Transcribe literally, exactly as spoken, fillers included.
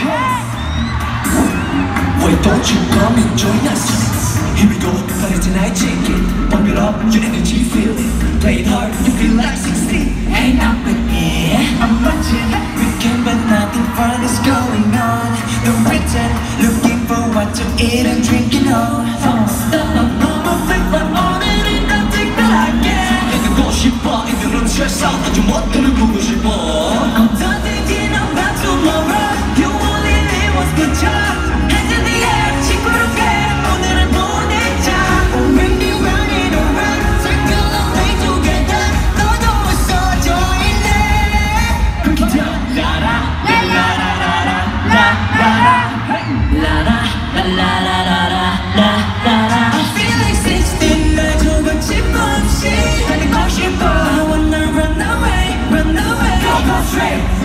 Hey! Why don't you come and join us? Here we go, party tonight, shake it. Pump it up, your energy, feel it. Play it hard, you feel like sixteen. Hang out with me, I'm watching. We can, but nothing fun is going on. No pretend, looking for what to eat and drinking on. Don't stop, I'm done thinking about tomorrow. You only live once, good job. Hands in the air, 친구롭게 오늘을 보내자. Make me round and around, circle away together. 너도 웃어줘 일래. 그렇게 다 라라 라라라라 라라라 라라 라라라라 라라라. I feel like sixteen, 날 조금씩 없이 달리고 싶어. I wanna run away, run away. Straight.